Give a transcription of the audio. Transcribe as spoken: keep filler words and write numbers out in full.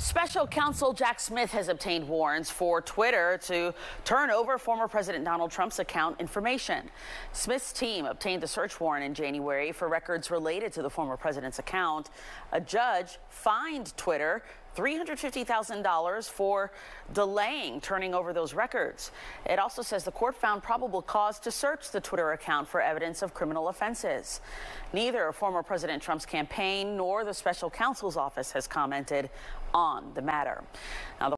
Special counsel Jack Smith has obtained warrants for Twitter to turn over former President Donald Trump's account information. Smith's team obtained the search warrant in January for records related to the former president's account. A judge fined Twitter three hundred fifty thousand dollars for delaying turning over those records. It also says the court found probable cause to search the Twitter account for evidence of criminal offenses. Neither former President Trump's campaign nor the special counsel's office has commented on the matter. Now, the